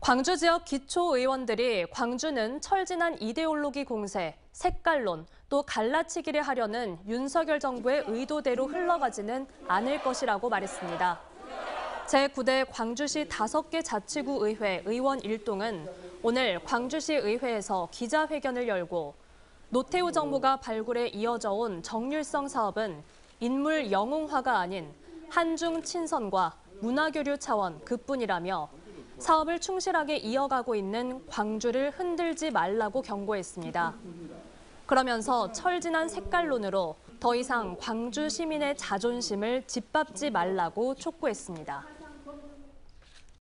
광주 지역 기초의원들이 광주는 철진한 이데올로기 공세, 색깔론, 또 갈라치기를 하려는 윤석열 정부의 의도대로 흘러가지는 않을 것이라고 말했습니다. 제9대 광주시 5개 자치구의회 의원 일동은 오늘 광주시의회에서 기자회견을 열고 노태우 정부가 발굴에 이어져 온 정율성 사업은 인물 영웅화가 아닌 한중 친선과 문화교류 차원 그뿐이라며 사업을 충실하게 이어가고 있는 광주를 흔들지 말라고 경고했습니다. 그러면서 철진한 색깔론으로 더 이상 광주 시민의 자존심을 짓밟지 말라고 촉구했습니다.